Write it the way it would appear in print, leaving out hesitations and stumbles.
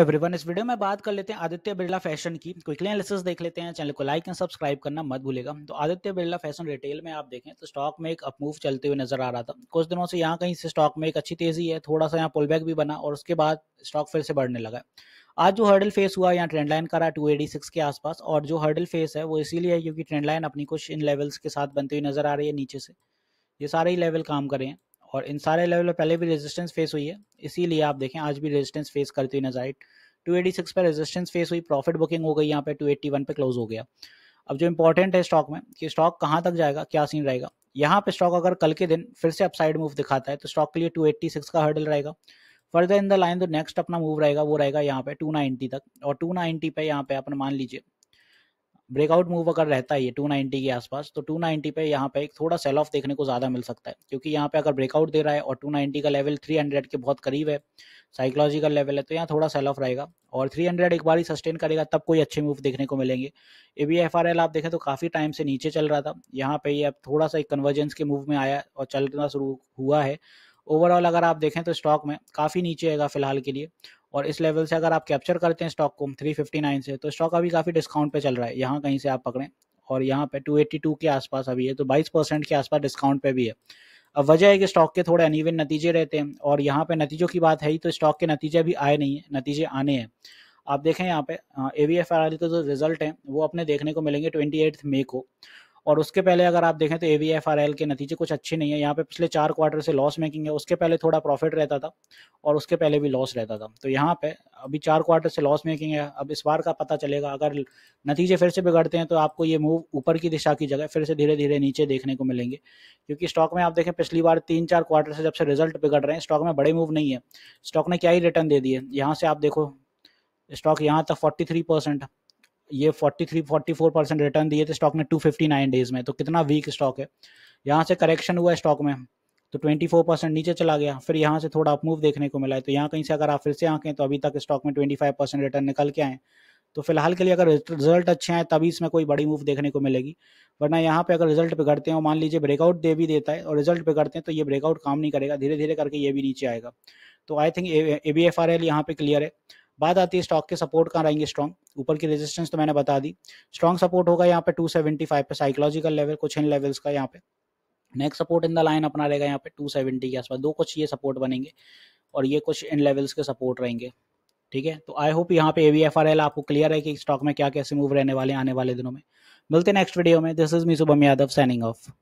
Everyone, इस video में बात कर लेते हैं आदित्य बिरला फैशन की। क्विकली एनालिसिस देख लेते हैं। चैनल को लाइक एंड सब्सक्राइब करना मत भूलेगा। तो आदित्य बिरला फैशन रिटेल में आप देखें तो स्टॉक में एक अपमूव चलते हुए नजर आ रहा था। कुछ दिनों से यहाँ कहीं से स्टॉक में एक अच्छी तेजी है, थोड़ा सा यहाँ पुलबैक भी बना और उसके बाद स्टॉक फिर से बढ़ने लगा। आज जो हर्डल फेस हुआ यहाँ ट्रेंड लाइन करा 286 के आसपास, और जो हर्डल फेस है वो इसीलिए है क्योंकि ट्रेंड लाइन अपनी कुछ इन लेवल्स के साथ बनती हुई नजर आ रही है। नीचे से ये सारे ही लेवल काम कर रहे हैं और इन सारे लेवल पर पहले भी रेजिस्टेंस फेस हुई है, इसीलिए आप देखें आज भी रेजिस्टेंस फेस करती हुई नजर आई। 286 पर रेजिस्टेंस फेस हुई, प्रॉफिट बुकिंग हो गई यहाँ पे, 281 पे क्लोज हो गया। अब जो इंपॉर्टेंट है स्टॉक में कि स्टॉक कहाँ तक जाएगा, क्या सीन रहेगा। यहाँ पे स्टॉक अगर कल के दिन फिर से अपसाइड मूव दिखाता है तो स्टॉक के लिए 286 का हर्डल रहेगा। फर्दर इन द लाइन जो नेक्स्ट अपना मूव रहेगा वो रहेगा यहाँ पे 290 तक, और 290 पे यहाँ पे अपना मान लीजिए ब्रेकआउट मूव अगर रहता है ये 290 के आसपास, तो 290 पे यहाँ पे एक थोड़ा सेल ऑफ देखने को ज़्यादा मिल सकता है, क्योंकि यहाँ पे अगर ब्रेकआउट दे रहा है और 290 का लेवल 300 के बहुत करीब है, साइकोलॉजिकल लेवल है, तो यहाँ थोड़ा सेल ऑफ रहेगा। और 300 एक बार ही सस्टेन करेगा तब कोई अच्छे मूव देखने को मिलेंगे। ABFRL आप देखें तो काफ़ी टाइम से नीचे चल रहा था, यहाँ पे ये अब थोड़ा सा एक कन्वर्जेंस के मूव में आया और चलना शुरू हुआ है। ओवरऑल अगर आप देखें तो स्टॉक में काफ़ी नीचे आएगा फिलहाल के लिए, और इस लेवल से अगर आप कैप्चर करते हैं स्टॉक को 359 से, तो स्टॉक अभी काफ़ी डिस्काउंट पे चल रहा है। यहाँ कहीं से आप पकड़ें और यहाँ पे 282 के आसपास अभी है, तो 22% के आसपास डिस्काउंट पे भी है। अब वजह है कि स्टॉक के थोड़े अनइवन नतीजे रहते हैं, और यहाँ पे नतीजों की बात है ही तो स्टॉक के नतीजे भी आए नहीं है, नतीजे आने हैं। आप देखें यहाँ पे AVFRL के जो रिजल्ट हैं वो अपने देखने को मिलेंगे 28 मई को, और उसके पहले अगर आप देखें तो AVFRL के नतीजे कुछ अच्छे नहीं है। यहाँ पे पिछले 4 क्वार्टर से लॉस मेकिंग है, उसके पहले थोड़ा प्रॉफिट रहता था और उसके पहले भी लॉस रहता था, तो यहाँ पे अभी 4 क्वार्टर से लॉस मेकिंग है। अब इस बार का पता चलेगा, अगर नतीजे फिर से बिगड़ते हैं तो आपको ये मूव ऊपर की दिशा की जगह फिर से धीरे धीरे नीचे देखने को मिलेंगे, क्योंकि स्टॉक में आप देखें पिछली बार 3-4 क्वार्टर से जब से रिजल्ट बिगड़ रहे हैं स्टॉक में बड़े मूव नहीं है। स्टॉक ने क्या ही रिटर्न दे दिए, यहाँ से आप देखो स्टॉक यहाँ तक 43%, ये 43-44% रिटर्न दिए थे स्टॉक ने 259 डेज में, तो कितना वीक स्टॉक है। यहाँ से करेक्शन हुआ है स्टॉक में तो 24% नीचे चला गया, फिर यहाँ से थोड़ा अपमूव देखने को मिला है, तो यहाँ कहीं से अगर आप फिर से आंखें तो अभी तक स्टॉक में 25% रिटर्न निकल के आए। तो फिलहाल के लिए अगर रिजल्ट अच्छे आए तभी इसमें कोई बड़ी मूव देखने को मिलेगी, वरना यहाँ पे अगर रिजल्ट बिगड़ते हैं और मान लीजिए ब्रेकआउट दे भी देता है और रिजल्ट बिगड़ते हैं तो ये ब्रेकआउट काम नहीं करेगा, धीरे धीरे करके ये भी नीचे आएगा। तो आई थिंक ABFRL यहाँ पे क्लियर है। बात आती है स्टॉक के सपोर्ट कहाँ रहेंगे स्ट्रॉन्ग, ऊपर की रेजिस्टेंस तो मैंने बता दी। स्ट्रॉन्ग सपोर्ट होगा यहाँ पे 275 पे साइकोलॉजिकल लेवल, कुछ इन लेवल्स का यहाँ पे next support in the line अपना रहेगा यहाँ पे 270 के आसपास, दो कुछ ये सपोर्ट बनेंगे और ये कुछ इन लेवल्स के सपोर्ट रहेंगे। ठीक है, तो आई होप यहाँ पे AVFRL आपको क्लियर है कि स्टॉक में क्या कैसे मूव रहने वाले आने वाले दिनों में। मिलते हैं नेक्स्ट वीडियो में। This is me Shubham Yadav signing of.